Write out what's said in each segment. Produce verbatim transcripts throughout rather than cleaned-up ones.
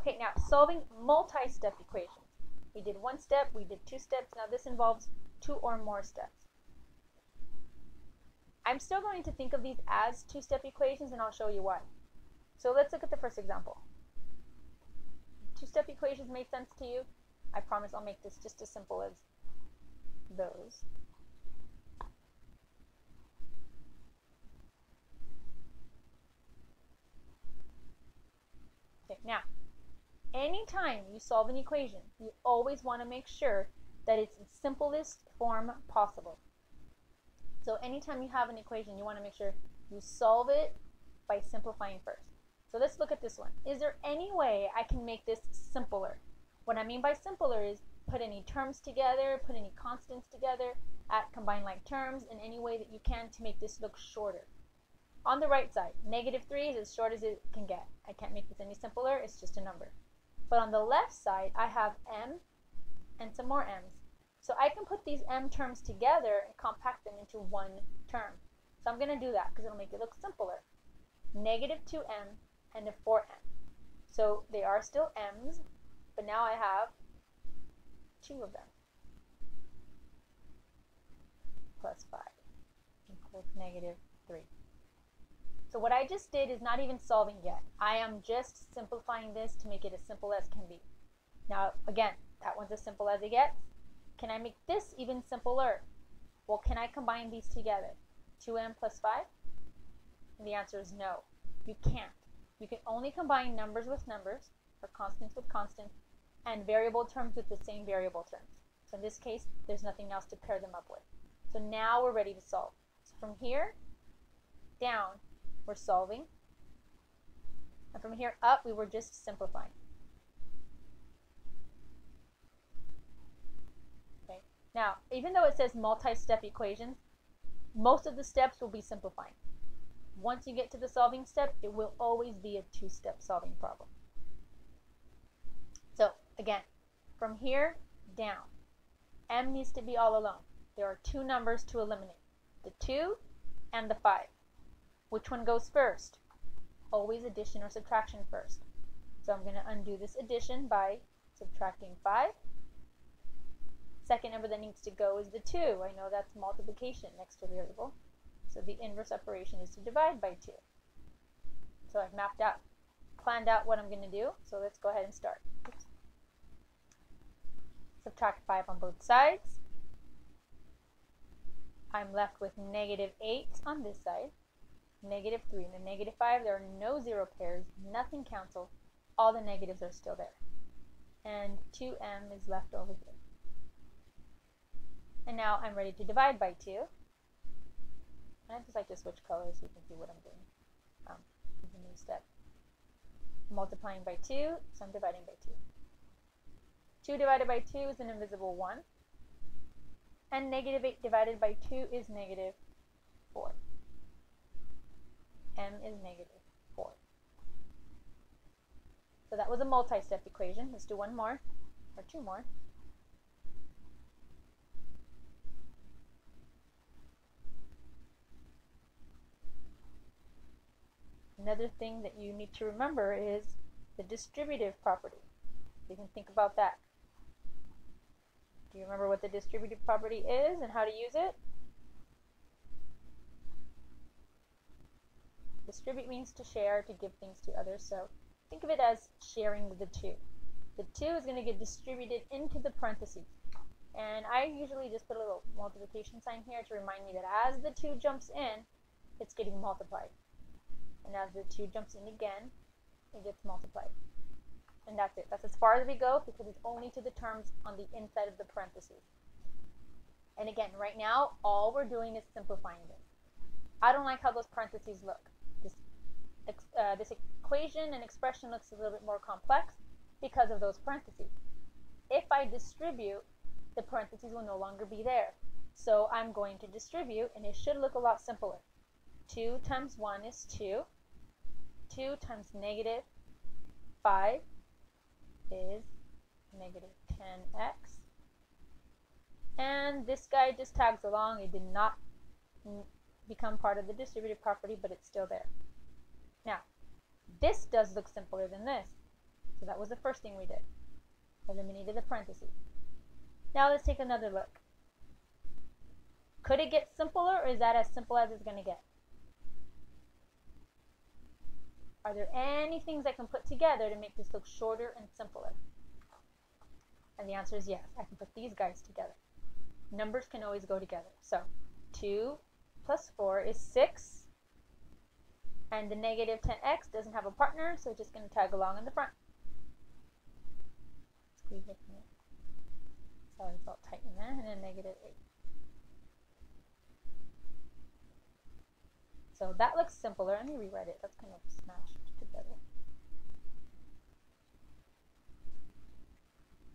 Okay, now solving multi-step equations. We did one step, we did two steps. Now this involves two or more steps. I'm still going to think of these as two-step equations, and I'll show you why. So let's look at the first example. Two-step equations make sense to you? I promise I'll make this just as simple as those. Okay, now, anytime you solve an equation, you always want to make sure that it's the simplest form possible. So anytime you have an equation, you want to make sure you solve it by simplifying first. So let's look at this one. Is there any way I can make this simpler? What I mean by simpler is put any terms together, put any constants together, add combine like terms in any way that you can to make this look shorter. On the right side, negative three is as short as it can get. I can't make this any simpler, it's just a number. But on the left side, I have m and some more m's. So I can put these m terms together and compact them into one term. So I'm going to do that because it'll make it look simpler. negative two m and a four m. So they are still m's, but now I have two of them. Plus five equals negative three. So what I just did is not even solving yet. I am just simplifying this to make it as simple as can be. Now, again, that one's as simple as it gets. Can I make this even simpler? Well, can I combine these together? two m plus five? And the answer is no, you can't. You can only combine numbers with numbers, or constants with constants, and variable terms with the same variable terms. So in this case, there's nothing else to pair them up with. So now we're ready to solve. So from here down, we're solving. And from here up, we were just simplifying. Okay. Now, even though it says multi-step equations, most of the steps will be simplifying. Once you get to the solving step, it will always be a two-step solving problem. So, again, from here down, m needs to be all alone. There are two numbers to eliminate, the two and the five. Which one goes first? Always addition or subtraction first. So I'm going to undo this addition by subtracting five. Second number that needs to go is the two. I know that's multiplication next to variable. So the inverse operation is to divide by two. So I've mapped out, planned out what I'm going to do. So let's go ahead and start. Oops. Subtract five on both sides. I'm left with negative eight on this side. negative three and the negative five, there are no zero pairs, nothing cancels, all the negatives are still there. And two m is left over here. And now I'm ready to divide by two. And I just like to switch colors so you can see what I'm doing. Um, it's a new step. Multiplying by two, so I'm dividing by two. two divided by two is an invisible one. And negative eight divided by two is negative four. M is negative four. So that was a multi-step equation. Let's do one more, or two more. Another thing that you need to remember is the distributive property. You can think about that. Do you remember what the distributive property is and how to use it? Distribute means to share, to give things to others, so think of it as sharing the two. The two is going to get distributed into the parentheses. And I usually just put a little multiplication sign here to remind me that as the two jumps in, it's getting multiplied. And as the two jumps in again, it gets multiplied. And that's it. That's as far as we go because it's only to the terms on the inside of the parentheses. And again, right now, all we're doing is simplifying this. I don't like how those parentheses look. Uh, this equation and expression looks a little bit more complex because of those parentheses. If I distribute, the parentheses will no longer be there. So I'm going to distribute, and it should look a lot simpler. two times one is two. two times negative five is negative ten x. And this guy just tags along. It did not become part of the distributive property, but it's still there. Now, this does look simpler than this. So that was the first thing we did. Eliminated the parentheses. Now let's take another look. Could it get simpler, or is that as simple as it's going to get? Are there any things I can put together to make this look shorter and simpler? And the answer is yes. I can put these guys together. Numbers can always go together. So two plus four is six. And the negative ten x doesn't have a partner, so it's just going to tag along in the front. Squeeze it in. Sorry, it's all tight in there. And then negative eight. So that looks simpler. Let me rewrite it. That's kind of smashed together.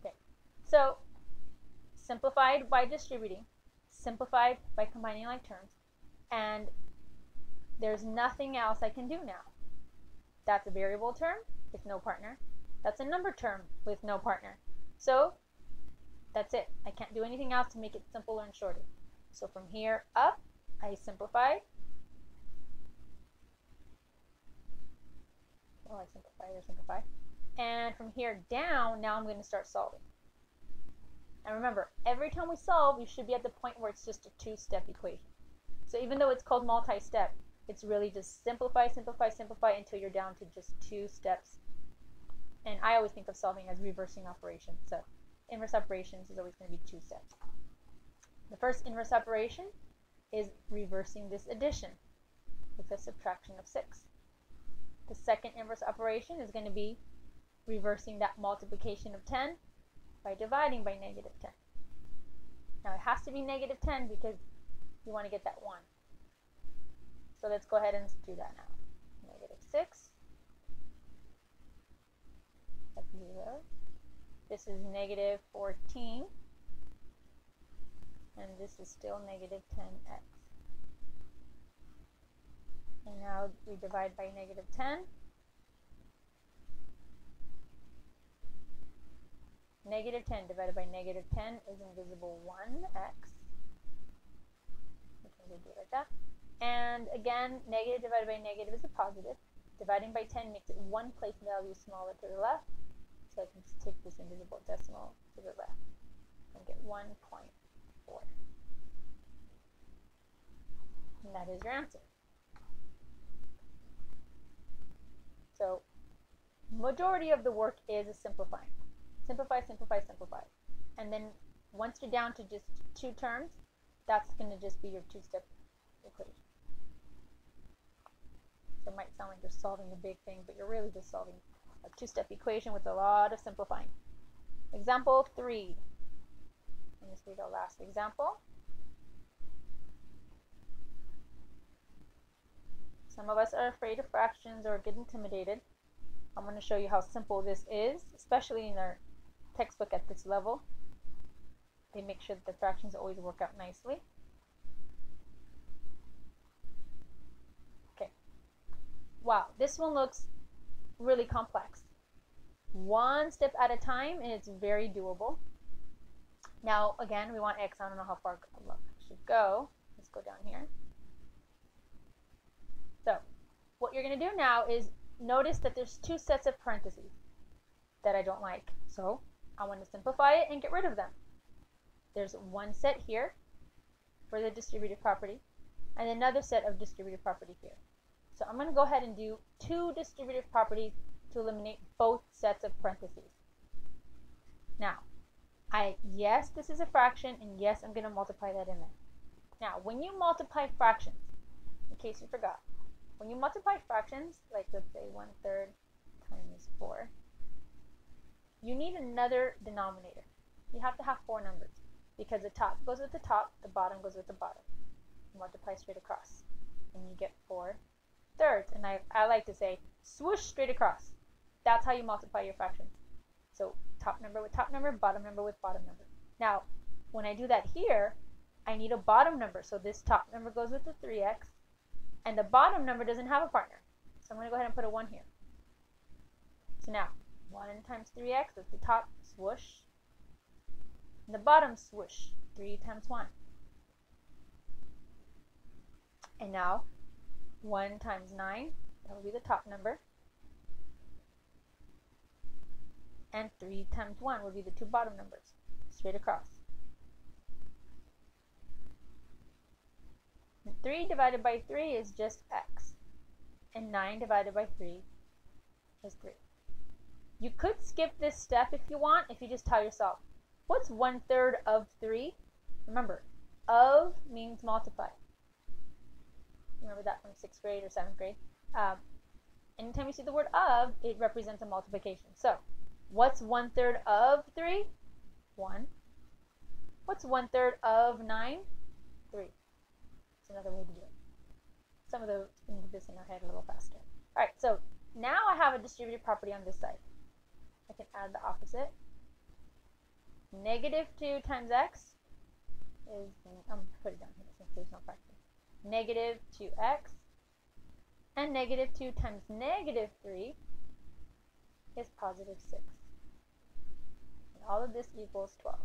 Okay. So simplified by distributing, simplified by combining like terms, and there's nothing else I can do now. That's a variable term with no partner. That's a number term with no partner. So that's it. I can't do anything else to make it simpler and shorter. So from here up, I simplify. Well, I simplify or simplify. And from here down, now I'm going to start solving. And remember, every time we solve, you should be at the point where it's just a two-step equation. So even though it's called multi-step, it's really just simplify, simplify, simplify until you're down to just two steps. And I always think of solving as reversing operations. So inverse operations is always going to be two steps. The first inverse operation is reversing this addition with a subtraction of six. The second inverse operation is going to be reversing that multiplication of ten by dividing by negative ten. Now it has to be negative ten because you want to get that one. So let's go ahead and do that now. negative six. That's zero. This is negative fourteen. And this is still negative ten x. And now we divide by negative ten. negative ten divided by negative ten is invisible one x. We can do it like that. And again, negative divided by negative is a positive. Dividing by ten makes it one place value smaller to the left. So I can just take this invisible decimal to the left and get one point four. And that is your answer. So, majority of the work is simplifying. Simplify, simplify, simplify. And then once you're down to just two terms, that's going to just be your two-step equation. So it might sound like you're solving a big thing, but you're really just solving a two-step equation with a lot of simplifying. Example three. And this will be the last example. Some of us are afraid of fractions or get intimidated. I'm going to show you how simple this is, especially in our textbook at this level. They make sure that the fractions always work out nicely. Okay. Wow, this one looks really complex. One step at a time, and it's very doable. Now, again, we want x. I don't know how far I should go. Let's go down here. So what you're going to do now is notice that there's two sets of parentheses that I don't like. So I want to simplify it and get rid of them. There's one set here for the distributive property and another set of distributive property here. So I'm going to go ahead and do two distributive properties to eliminate both sets of parentheses. Now, I yes, this is a fraction, and yes, I'm going to multiply that in there. Now, when you multiply fractions, in case you forgot, when you multiply fractions, like let's say one third times four, you need another denominator. You have to have four numbers because the top goes with the top, the bottom goes with the bottom. You multiply straight across and you get four thirds. And I, I like to say swoosh straight across. That's how you multiply your fractions. So top number with top number, bottom number with bottom number. Now, when I do that here, I need a bottom number. So this top number goes with the three x. And the bottom number doesn't have a partner. So I'm going to go ahead and put a one here. So now, one times three x, that's the top, swoosh. And the bottom, swoosh, three times one. And now, one times nine, that will be the top number. and three times one would be the two bottom numbers, straight across. And three divided by three is just x, and nine divided by three is three. You could skip this step if you want, if you just tell yourself, what's one third of three? Remember, of means multiply. Remember that from sixth grade or seventh grade. Um, anytime you see the word of, it represents a multiplication. So, what's one third of three? One. What's one third of nine? Three. It's another way to do it. Some of those can do this in our head a little faster. All right, so now I have a distributive property on this side. I can add the opposite. Negative two times x is, I'm going to put it down here since there's no practice. Negative two x, and negative two times negative three is positive six. And all of this equals twelve.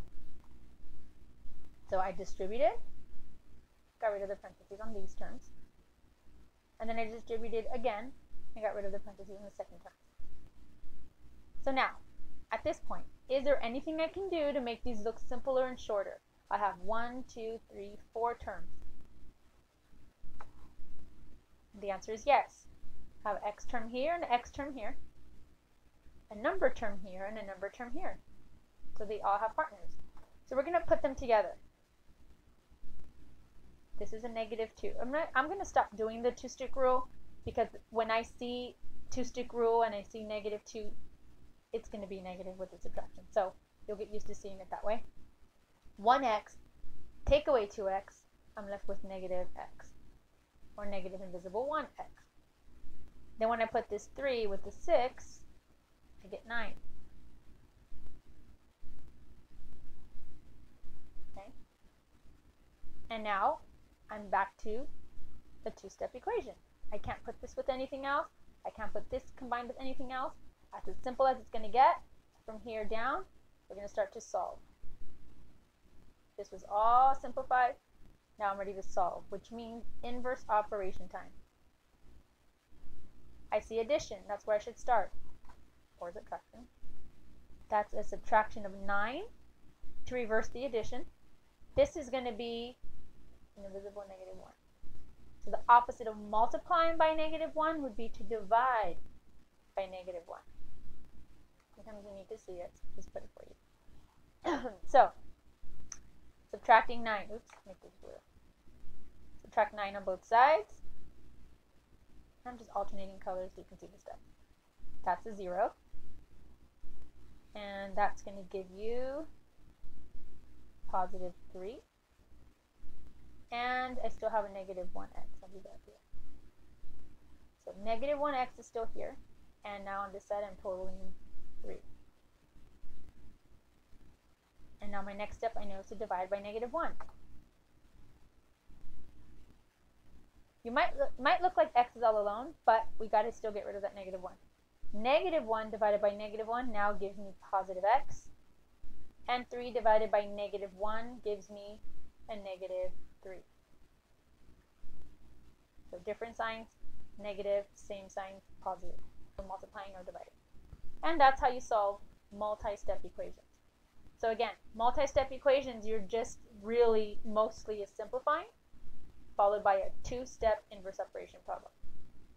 So I distributed, got rid of the parentheses on these terms, and then I distributed again and got rid of the parentheses on the second term. So now, at this point, is there anything I can do to make these look simpler and shorter? I have one, two, three, four terms. The answer is yes. I have x term here and x term here, a number term here and a number term here. So they all have partners. So we're going to put them together. This is a negative two. I'm not, I'm going to stop doing the two-stick rule, because when I see two-stick rule and I see negative two, it's going to be negative with the subtraction. So you'll get used to seeing it that way. one x, take away two x, I'm left with negative x. Or negative invisible one x. Then when I put this three with the six, I get nine. Okay. And now I'm back to the two-step equation. I can't put this with anything else. I can't put this combined with anything else. That's as simple as it's going to get. From here down, we're going to start to solve. This was all simplified. Now I'm ready to solve, which means inverse operation time. I see addition, that's where I should start, or subtraction. That's a subtraction of nine to reverse the addition. This is going to be an invisible negative one. So the opposite of multiplying by negative one would be to divide by negative one. Sometimes you need to see it, so just put it for you. So, subtracting nine, oops, make this blue. Subtract nine on both sides. I'm just alternating colors so you can see the steps. That's a zero. And that's going to give you positive three. And I still have a negative one x. I'll do that here. So negative one x is still here. And now on this side, I'm totaling three. And now my next step, I know, is to divide by negative one. You might look, might look like x is all alone, but we got to still get rid of that negative one. Negative one divided by negative one now gives me positive x. And three divided by negative one gives me a negative three. So different signs, negative, same sign, positive. So multiplying or dividing. And that's how you solve multi-step equations. So again, multi-step equations, you're just really mostly simplifying, followed by a two-step inverse operation problem.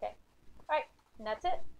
Okay, all right, and that's it.